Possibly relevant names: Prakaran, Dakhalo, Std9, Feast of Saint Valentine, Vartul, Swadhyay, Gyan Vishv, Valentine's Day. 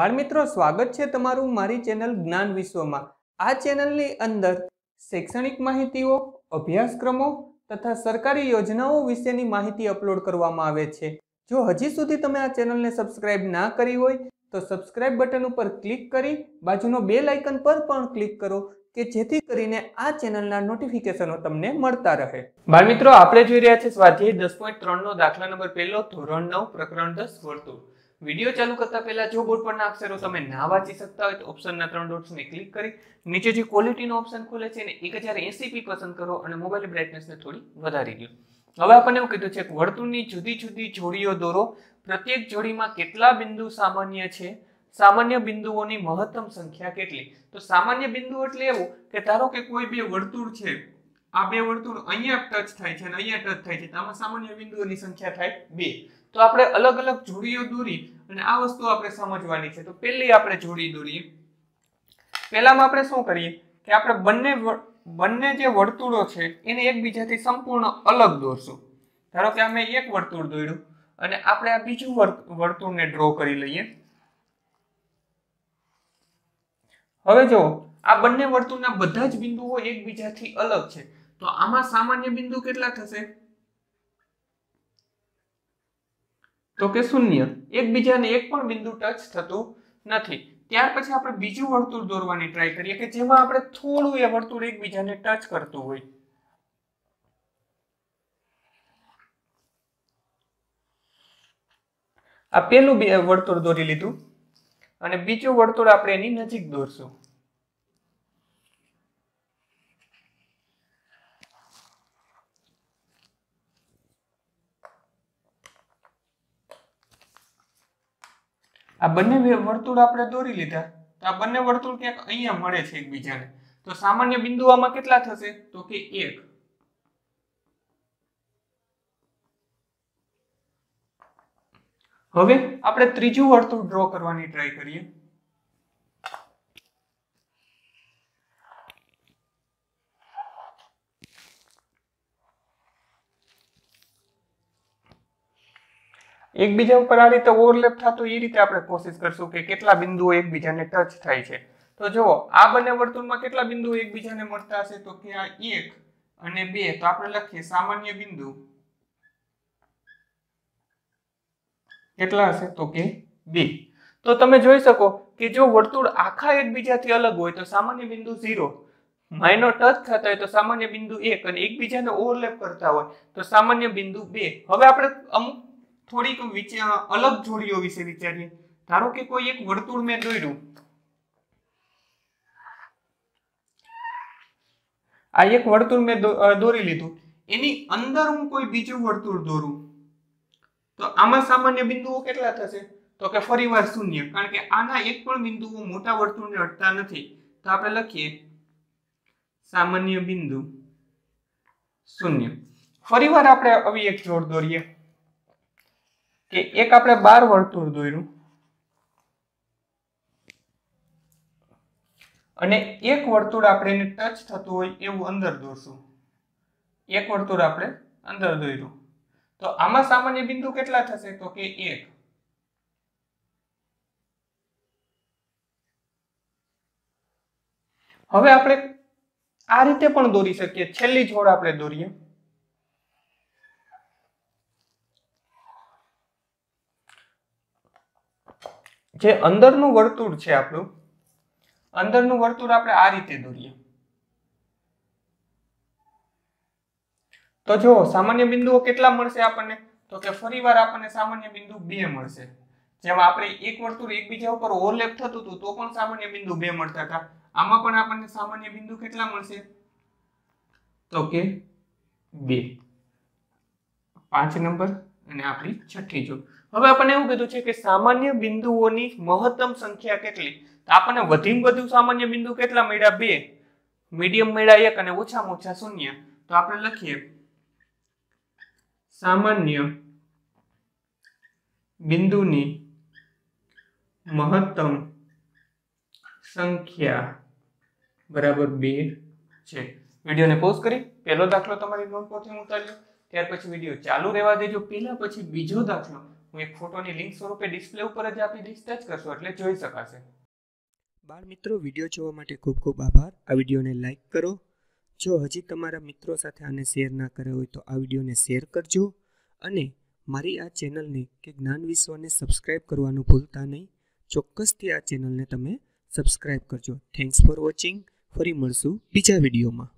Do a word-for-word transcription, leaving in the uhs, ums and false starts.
બાળ મિત્રો સ્વાગત છે તમારું મારી ચેનલ જ્ઞાન વિશ્વમાં। આ ચેનલની અંદર શૈક્ષણિક માહિતીઓ, અભ્યાસક્રમો તથા સરકારી યોજનાઓ વિશેની માહિતી અપલોડ કરવામાં આવે છે। જો હજી સુધી તમે આ ચેનલને સબસ્ક્રાઇબ ના કરી હોય તો સબસ્ક્રાઇબ બટન ઉપર ક્લિક કરી બાજુનો બેલ આઇકન પર પણ ક્લિક કરો કે જેથી કરીને આ ચેનલના નોટિફિકેશનો તમને મળતા રહે। બાળ મિત્રો આપણે જોઈ રહ્યા છે સ્વાધ્યાય દસ પોઈન્ટ ત્રણ નો દાખલા નંબર પહેલો, ધોરણ નવ, પ્રકરણ દસ, વર્તુળ। वीडियो चालू करता पहला जो बोर्ड पर अक्षरों तमे ना वांची सकता हो तो ऑप्शन ना त्रण डॉट्स ने क्लिक करी नीचे जो क्वॉलिटी नो ऑप्शन खुले छे ने एक हज़ार अस्सी पी पसंद करो और मोबाइल ब्राइटनेस ने थोड़ी वधारी दियो। हवे आपणे एवुं कीधुं छे के वर्तुळनी जुदी जुदी जोड़ीओ दोरो, प्रत्येक जोड़ी में केटला बिंदु सामान्य छे, सामान्य बिंदुओनी महत्तम संख्या केटली। तो सामान्य बिंदु एटले एवुं के धारो के कोई बे वर्तुळ छे, आ बे वर्तुळ अहींया टच थाय छे अने अहींया टच थाय छे, तो आमां सामान्य बिंदुओनी संख्या थाय बे। तो आपणे अलग अलग जोड़ीओ दोरी अने आ वस्तु आपणे समजवानी छे। तो पहली आपणे जोड़ी दोरीए, पहेलामां आपणे शुं करीए के आपणे बंने बंने जे वर्तुळो छे एने एकबीजाथी संपूर्ण अलग दोरशुं। धारो के अमे एक वर्तुळ दोर्युं अने आपणे आ बीजुं वर्तुळने ड्रो करी लईए। हवे जो आ बंने वर्तुळना बधा ज बिंदुओ एकबीजाथी अलग छे तो आमां सामान्य बिंदु केटला थशे तो के शून्य, एक बीजा ने एक पण बिंदु टच थतो नथी। त्यार पछी आपणे बीजुं वर्तुळ दोरवानी ट्राय करीए के जेमां आपणे थोडुं ए वर्तुळ एकबीजाने टच करतो होय। आ पेलुं बे वर्तुळ दोरी लीधुं अने बीजुं वर्तुळ आपणे एनी नजीक दोरशुं। आ बने वर्तुळ आपणे दोरी लीधा तो आ बने वर्तुळ क्यांक अहींया मळे छे एकबीजाने, तो सामान्य बिंदु आमां केटला थशे तो के एक। हवे आपणे त्रीजुं वर्तुळ ड्रो करवानी ट्राय करीए। एक बीजा पर आ रीते ओवरलेप थतो ए रीते आपणे कोशिश करशुं के केटला बिंदुओ एकबीजाने टच थाय छे। तो जुओ आ बने वर्तुळमां केटला बिंदुओ एकबीजाने मळता हशे तो के आ एक अने बे, तो आपणे लखीए सामान्य बिंदु केटला हशे तो के बे। तो तमे जोई शको के जो वर्तुळ आखा एकबीजाथी अलग होय तो सामान्य बिंदु ज़ीरो, माइनर टच थता होय तो सामान्य बिंदु एक अने एकबीजाने ओवरलेप करता होय तो सामान्य बिंदु बे। हवे आपणे अमुक थोड़ी अलग जोड़ीओ विषे विचारीए। धारो के कोई एक वर्तुळ में दौर्यू, आ एक वर्तुळ में दौरी लीधुं, एनी अंदर हूँ कोई बीजुं वर्तुळ दौरू तो आमां सामान्य बिंदुओ केटला थशे तो के फरीवार शून्य, कारण के आना एक पण बिंदुओ मोटा वर्तुळने हटता नथी। तो आपणे लखीए सामान्य बिंदु शून्य। फरीवार आपणे आवी एक जोड़ दौरीए के एक आपणे बार वर्तुळ दौर्यू अने एक वर्तुळ आपणे टच थतुं होय एवुं अंदर दौरशुं। एक वर्तुळ आपणे अंदर दौर्यू तो आमां सामान्य बिंदु केटला थशे तो के एक। हवे आपणे आ रीते पण दौरी शकीए, छेल्ली जोड़ आपणे दौरीए। जे अंदरनुं वर्तुळ छे आपणुं, अंदरनुं वर्तुळ आपणे आ रीते दौरीए तो जो सामान्य बिंदुओ केटला मळशे आपणने तो के फरीवार आपणने सामान्य बिंदु बे मळशे। जेम आपणे एक वर्तुळ एकबीजा उपर ओवरलेप थतुं हतुं तो पण सामान्य बिंदु बे मळता हता, आमां पण आपणने सामान्य बिंदु केटला मळशे तो के बे। पांच नंबर अने आपणी छठी जोड़। हवे आपणे एवुं कीधुं छे के सामान्य बिंदुओनी महत्तम संख्या केटली, तो आपणे वधीम वधू सामान्य बिंदु केटला मळ्या बे, मीडियम मळ्या एक अने ओछामां ओछा शून्य। तो आपणे लखीए सामान्य बिंदुनी महत्तम संख्या बराबर बे छे। विडियोने पॉज करी पहेलो दाखलो तमारी नोटबुकमांथी उतारी लो, त्यार पछी विडियो चालू रहेवा देजो। पहेला पछी बीजो दाखलो હું એક ફોટોની લિંક સ્વરૂપે ડિસ્પ્લે ઉપર જ આપી દઈશ, ટચ કરશો એટલે જોઈ શકાશે. બાળ મિત્રો, વિડીયો જોવા માટે ખૂબ ખૂબ આભાર. આ વિડીયોને લાઇક કરો. જો હજી તમારા મિત્રો સાથે આને શેર ના કર્યો હોય તો આ વિડીયોને શેર કરજો અને મારી આ ચેનલને કે જ્ઞાન વિશ્વને સબસ્ક્રાઈબ કરવાનું ભૂલતા નહીં. ચોક્કસથી આ ચેનલને તમે સબસ્ક્રાઈબ કરજો. Thanks for watching. ફરી મળશું બીજા વિડીયોમાં.